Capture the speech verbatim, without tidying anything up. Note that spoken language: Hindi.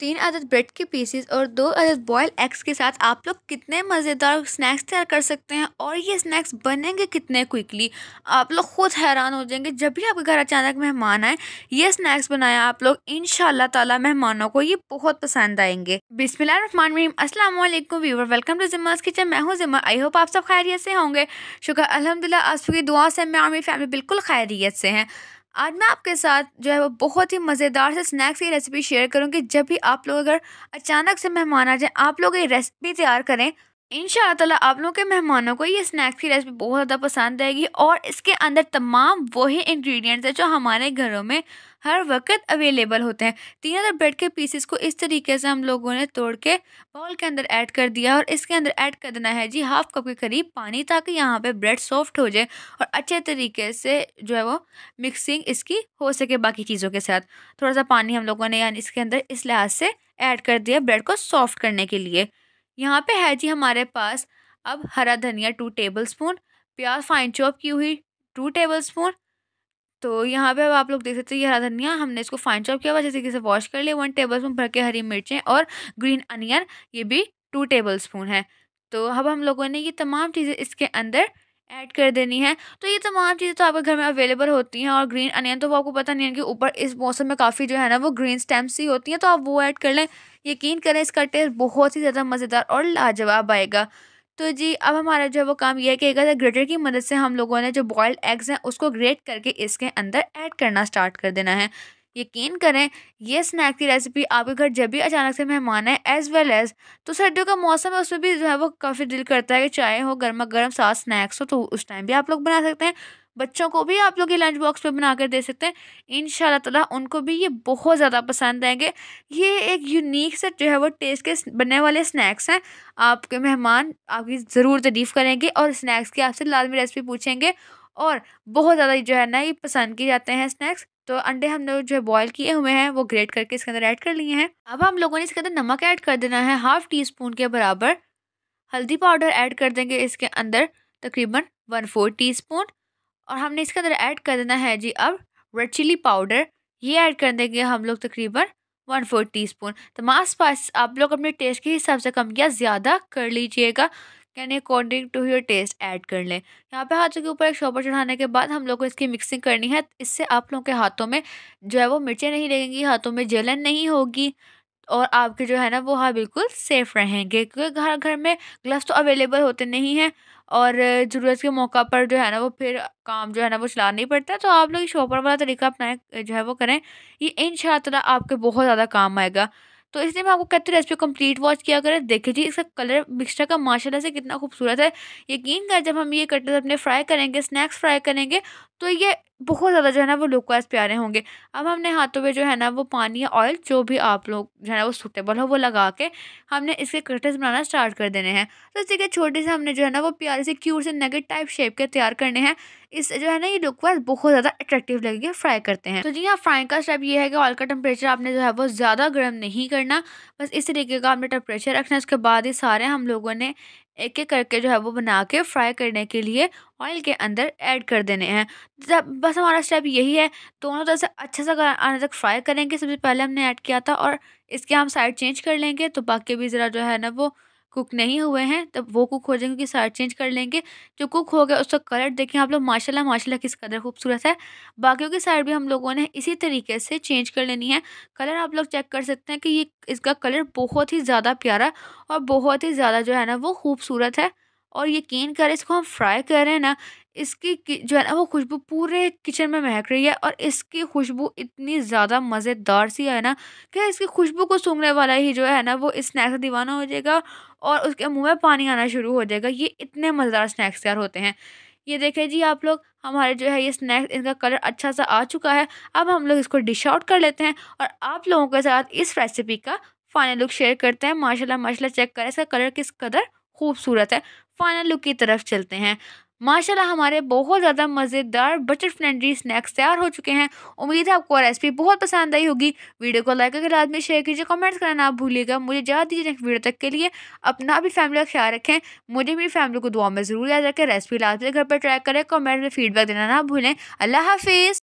तीन अदद ब्रेड के पीसेस और दो अदद बॉयल एग्स के साथ आप लोग कितने मज़ेदार स्नैक्स तैयार कर सकते हैं। और ये स्नैक्स बनेंगे कितने क्विकली, आप लोग खुद हैरान हो जाएंगे। जब भी आपके घर अचानक मेहमान आए, ये स्नैक्स बनाया आप लोग, इंशाल्लाह ताला मेहमानों को ये बहुत पसंद आएंगे। बिस्मिल्लाहिर्रहमानिर्रहीम, अस्सलामुअलैकुम viewer, welcome to Zamal's kitchen. मैं हूँ ज़मा, आई होप आप सब खैरियत से होंगे। शुक्र अल्हम्दुलिल्लाह, आप सबकी दुआ से मैं और मेरी फैमिली बिल्कुल खैरियत से हैं। आज मैं आपके साथ जो है वो बहुत ही मज़ेदार से स्नैक्स की रेसिपी शेयर करूँगी। जब भी आप लोग अगर अचानक से मेहमान आ जाए, आप लोग ये रेसिपी तैयार करें, इंशाअल्लाह ताला आप लोगों के मेहमानों को ये स्नैक्स की रेसिपी बहुत ज़्यादा पसंद आएगी। और इसके अंदर तमाम वही इंग्रेडिएंट्स हैं जो हमारे घरों में हर वक्त अवेलेबल होते हैं। तीन अदर ब्रेड के पीसेस को इस तरीके से हम लोगों ने तोड़ के बाउल के अंदर ऐड कर दिया और इसके अंदर ऐड कर देना है जी हाफ कप के करीब पानी, ताकि यहाँ पे ब्रेड सॉफ्ट हो जाए और अच्छे तरीके से जो है वो मिक्सिंग इसकी हो सके बाकी चीज़ों के साथ। थोड़ा सा पानी हम लोगों ने यानी इसके अंदर इस लिहाज से ऐड कर दिया ब्रेड को सॉफ्ट करने के लिए। यहाँ पे है जी हमारे पास अब हरा धनिया टू टेबलस्पून, प्याज फाइन चॉप की हुई टू टेबलस्पून। तो यहाँ पे अब आप लोग देख सकते हैं ये हरा धनिया हमने इसको फाइन चॉप किया हुआ, जैसे कि इसे वॉश कर लिया। वन टेबलस्पून भर के हरी मिर्चें और ग्रीन अनियन, ये भी टू टेबलस्पून है। तो अब हम लोगों ने ये तमाम चीज़ें इसके अंदर ऐड कर देनी है। तो ये तमाम चीज़ें तो आपके घर में अवेलेबल होती हैं। और ग्रीन अनियन तो वो आपको पता नहीं है कि ऊपर इस मौसम में काफ़ी जो है ना वो ग्रीन स्टेम्स ही होती हैं, तो आप वो ऐड कर लें। यकीन करें इसका टेस्ट बहुत ही ज़्यादा मज़ेदार और लाजवाब आएगा। तो जी अब हमारा जो है वो काम यह है कि एक ग्रेटर की मदद से हम लोगों ने जो बॉयल्ड एग्स हैं उसको ग्रेट करके इसके अंदर ऐड करना स्टार्ट कर देना है। यकीन करें ये स्नैक की रेसिपी आपके घर जब भी अचानक से मेहमान है, एज़ वेल एज़ तो सर्दियों का मौसम है, उसमें भी जो है वो काफ़ी दिल करता है कि चाय हो, गर्मा गर्म साथ स्नैक्स हो, तो उस टाइम भी आप लोग बना सकते हैं। बच्चों को भी आप लोग ये लंच बॉक्स पे बना कर दे सकते हैं, इंशाल्लाह ताला उनको भी ये बहुत ज़्यादा पसंद आएंगे। ये एक यूनिक से जो है वो टेस्ट के बनने वाले स्नैक्स हैं। आपके मेहमान आपकी ज़रूर तारीफ़ करेंगे और स्नैक्स की आपसे लाजमी रेसिपी पूछेंगे और बहुत ज़्यादा जो है ना ये पसंद किए जाते हैं स्नैक्स। तो अंडे हमने जो है बॉयल किए हुए हैं वो ग्रेट करके इसके अंदर ऐड कर लिए हैं। अब हम लोगों ने इसके अंदर नमक ऐड कर देना है, हाफ़ टी स्पून के बराबर हल्दी पाउडर ऐड कर देंगे इसके अंदर, तकरीबन वन फोर्थ टी स्पून। और हमने इसके अंदर ऐड कर देना है जी अब रेड चिली पाउडर, ये ऐड कर देंगे हम लोग तकरीबन वन फोर्थ टी स्पून। तमाम स्पाइस आप लोग अपने टेस्ट के हिसाब से कम या ज़्यादा कर लीजिएगा, यानी according to your taste add कर लें। यहाँ पे हाथों के ऊपर एक शॉपर चढ़ाने के बाद हम लोग को इसकी मिक्सिंग करनी है। इससे आप लोगों के हाथों में जो है वो मिर्चें नहीं लगेंगी, हाथों में जलन नहीं होगी और आपके जो है ना वो हाँ बिल्कुल सेफ़ रहेंगे, क्योंकि घर घर में ग्लव्स तो अवेलेबल होते नहीं हैं और ज़रूरत के मौका पर जो है ना वो फिर काम जो है ना वो चला नहीं पड़ता। तो आप लोग शॉपर वाला तरीका अपनाएं, जो है वो करें, ये इंशाअल्लाह आपके बहुत ज़्यादा काम आएगा। तो इसलिए मैं आपको कहती हूँ रेसिपी कंप्लीट वॉच किया करें। देखिए जी इसका कलर मिक्सचर का माशाल्लाह से कितना खूबसूरत है। यकीन करें जब हम ये कटलेट अपने फ्राई करेंगे, स्नैक्स फ्राई करेंगे, तो ये बहुत ज़्यादा जो है ना वो लुक वाइज प्यारे होंगे। अब हमने हाथों पे जो है ना वो पानी या ऑयल जो भी आप लोग जो है ना वो सूटेबल हो वो लगा के हमने इसके कटलेट्स बनाना स्टार्ट कर देने हैं। तो इस जगह छोटे से हमने जो है ना वो प्यारे से क्यूट से नगेट टाइप शेप के तैयार करने हैं। इससे जो है ना ये लुक वाइज बहुत ज़्यादा अट्रैक्टिव लगेगी फ्राई करते हैं। तो जी हाँ, फ्राई का स्टेप ये है कि ऑयल का टेम्परेचर आपने जो है वो ज़्यादा गर्म नहीं करना, बस इस तरीके का आपने टेम्परेचर रखना है। उसके बाद ये सारे हम लोगों ने एक एक करके जो है वो बना के फ्राई करने के लिए ऑयल के अंदर ऐड कर देने हैं। जब बस हमारा स्टेप यही है, दोनों तरफ से अच्छा सा आने तक फ्राई करेंगे। सबसे पहले हमने ऐड किया था और इसके हम साइड चेंज कर लेंगे, तो बाकी भी ज़रा जो है ना वो कुक नहीं हुए हैं तब वो कुक हो जाएंगे, क्योंकि साइड चेंज कर लेंगे। जो कुक हो गया उसका कलर देखें आप लोग, माशाल्लाह माशाल्लाह किस कदर खूबसूरत है। बाकियों की साइड भी हम लोगों ने इसी तरीके से चेंज कर लेनी है। कलर आप लोग चेक कर सकते हैं कि ये इसका कलर बहुत ही ज़्यादा प्यारा और बहुत ही ज़्यादा जो है ना वो खूबसूरत है। और यकीन करें इसको हम फ्राई कर रहे हैं ना, इसकी जो है ना वो खुशबू पूरे किचन में महक रही है। और इसकी खुशबू इतनी ज़्यादा मज़ेदार सी है ना कि इसकी खुशबू को सूंघने वाला ही जो है ना वो इस स्नैक्स से दीवाना हो जाएगा और उसके मुंह में पानी आना शुरू हो जाएगा। ये इतने मज़ेदार स्नैक्स तैयार होते हैं। ये देखें जी आप लोग हमारे जो है ये स्नैक्स, इनका कलर अच्छा सा आ चुका है। अब हम लोग इसको डिश आउट कर लेते हैं और आप लोगों के साथ इस रेसिपी का फाइनल लुक शेयर करते हैं। माशाल्लाह माशाल्लाह चेक करें इसका कलर किस कदर खूबसूरत है। फाइनल लुक की तरफ चलते हैं। माशाल्लाह हमारे बहुत ज़्यादा मज़ेदार बजट फ्रेंडली स्नैक्स तैयार हो चुके हैं। उम्मीद है आपको रेसिपी बहुत पसंद आई होगी। वीडियो को लाइक करके लाजमी शेयर कीजिए, कमेंट्स करना ना भूलिएगा। मुझे याद दीजिए नेक्स्ट वीडियो तक के लिए। अपना भी फैमिली का ख्याल रखें, मुझे मेरी फैमिली को दुआ में ज़रूर याद रखें। रेसिपी लाजमी घर पर ट्राई करें, कमेंट में फीडबैक देना ना भूलें। अल्लाह हाफिज़।